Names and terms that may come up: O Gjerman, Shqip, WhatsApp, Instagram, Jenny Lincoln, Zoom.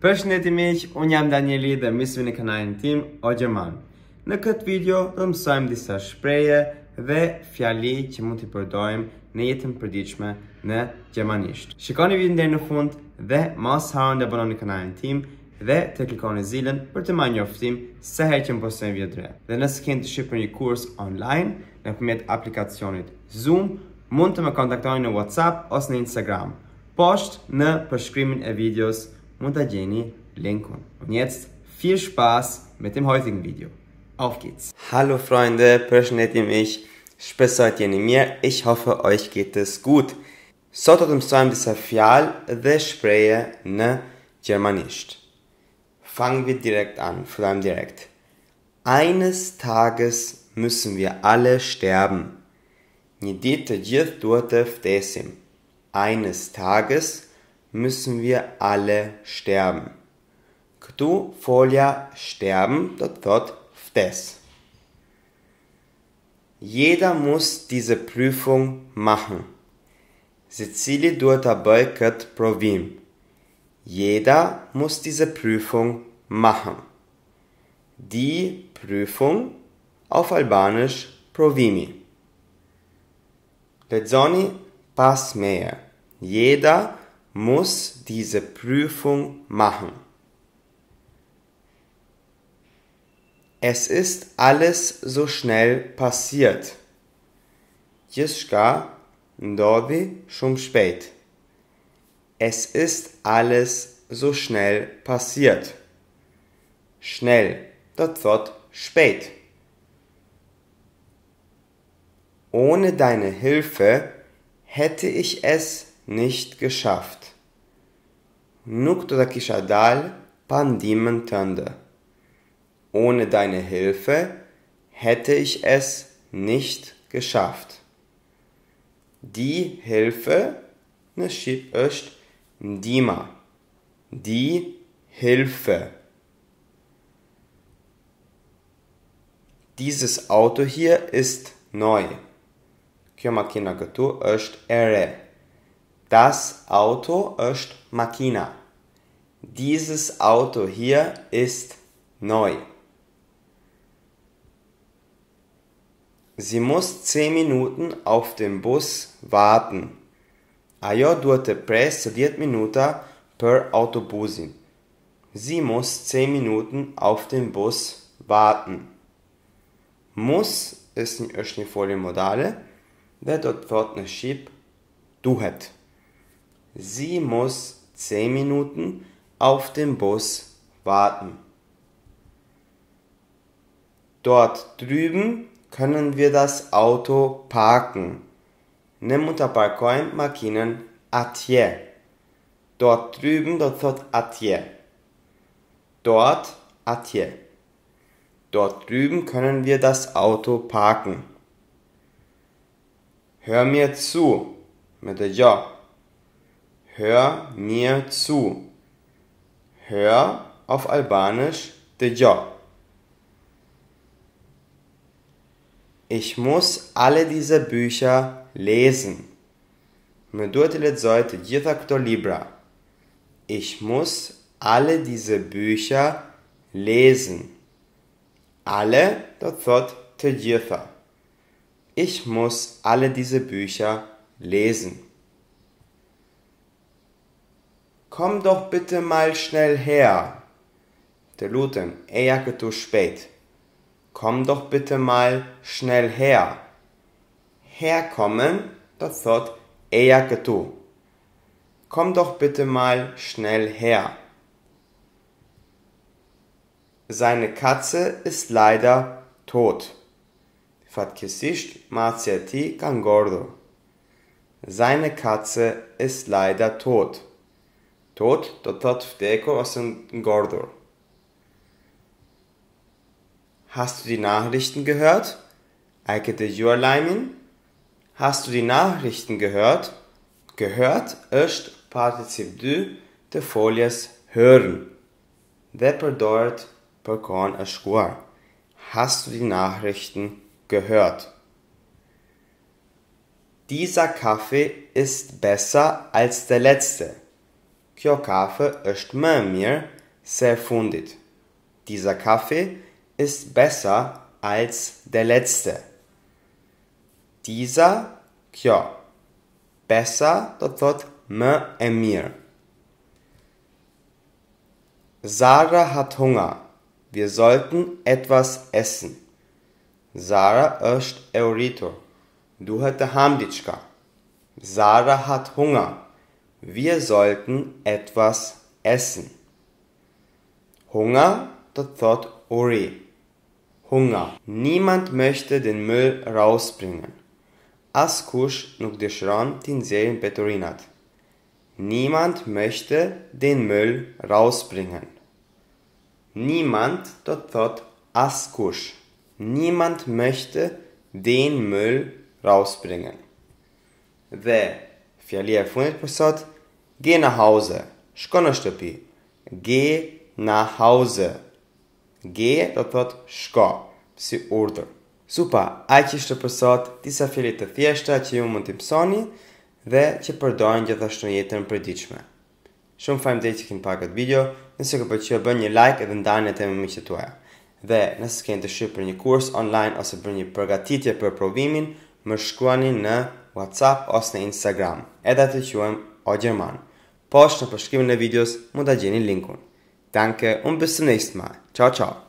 Përshëndetje miq, unë jam Danieli dhe misë në kanalin tim O Gjerman. Në këtë video do të mësojmë disa shprehje dhe fjali që mund t'i përdojmë në jetën përditshme në gjermanisht. Shikoni videon deri në fund dhe mos harroni të abononi kanalin tim dhe të klikoni zilën për të marrë njoftim sa herë që postoj video të re. Dhe nëse keni dëshirë për një kurs online nëpërmjet aplikacionit Zoom, mund të më kontaktoni në WhatsApp ose në Instagram. Poshtë në përshkrimin e videos und da Jenny Lincoln. Und jetzt viel Spaß mit dem heutigen Video. Auf geht's! Hallo Freunde, përshëndetje miq, shpesh jeni mirë, ich hoffe euch geht es gut. Sot do të mësojmë disa fjalë dhe shprehje në gjermanisht. Fangen wir direkt an, fangen wir direkt. Eines Tages müssen wir alle sterben. Një ditë të gjithë duhet të vdesim. Eines Tages müssen wir alle sterben. Këtu folja sterben do të thotë vdes. Jeder muss diese Prüfung machen. Secili duhet ta bëjë këtë provim. Jeder muss diese Prüfung machen. Die Prüfung auf Albanisch provimi. Lexoni pas meje. Jeder muss diese Prüfung machen. Es ist alles so schnell passiert. Gjithçka ndodhi shumë shpejt. Es ist alles so schnell passiert. Schnell do të thotë shpejt. Ohne deine Hilfe hätte ich es nicht geschafft. Nuk do ta kisha dalë pa ndihmën tënde. Ohne deine Hilfe hätte ich es nicht geschafft. Die Hilfe në shqip është ndihma. Die Hilfe. Dieses Auto hier ist neu. Kjo makina këtu është e re. Das Auto ist Makina. Dieses Auto hier ist neu. Sie muss 10 Minuten auf den Bus warten. Ajo duhet të presë 10 minuta për autobusin. Sie muss 10 Minuten auf den Bus warten. Muss është një folje modale dhe do të thotë në shqip duhet. Sie muss 10 Minuten auf den Bus warten. Dort drüben können wir das Auto parken. Ne mund ta parkojmë makinën atje. Dort drüben do të thot atje. Dort atje. Dort drüben können wir das Auto parken. Hör mir zu. Me dëgjo. Hör mir zu. Hör auf Albanisch dëgjo. Ich muss alle diese Bücher lesen. Më duhet të lexoj të gjitha këto libra. Ich muss alle diese Bücher lesen. Alle do të thotë të gjitha. Ich muss alle diese Bücher lesen. Komm doch bitte mal schnell her. Te lutem, eja këtu shpejt. Komm doch bitte mal schnell her. Herkommen, das Wort eja këtu. Komm doch bitte mal schnell her. Seine Katze ist leider tot. Fatkesisht maciati kangordo. Seine Katze ist leider tot. Tot do të thotë vdekur ose ngordur. Hast du die Nachrichten gehört? Ai ke dëgjuar lajmin? Hast du die Nachrichten gehört? Gehört është particip 2 të foljes hören dhe përdoret për kohën e shkuar. Hast du die Nachrichten gehört? Dieser Kaffee ist besser als der letzte. Kjo kafe është më mirë se fundit. Dieser Kaffee ist besser als der letzte. Dieser, kjo. Besser, do thot më e mirë. Sarah hat Hunger. Wir sollten etwas essen. Sarah është e uritur. Duhet të ham diçka. Sarah hat Hunger. Wir sollten etwas essen. Hunger, do thot uri. Hunger. Niemand möchte den Müll rausbringen. Askush nuk dëshiron t'i nxjerrin beturinat. Niemand möchte den Müll rausbringen. Niemand, do thot askush. Niemand möchte den Müll rausbringen. Dhe fjalia e fundit për sot, geh nach Hause. Shko në shtëpi. Geh nach Hause. Geh do thot shko, si urdhër. Super, aq ishte për sot disa fjali të thjeshta që ju mund t'i mësoni dhe që përdojnë gjithashtu në jetën e përditshme. Shumë faleminderit që keni parë këtë video. Nëse ju pëlqeu, bëni një like edhe ndajeni atë me miqtë tuaj. Dhe nëse keni dëshirë për një kurs online ose për një përgatitje për provimin, më shkruani në WhatsApp ose në Instagram. Edhe aty quhem O Gjerman. Poshtë në përshkrimin e videos mund ta gjeni linkun. Danke und bis zum nächsten Mal. Ciao ciao.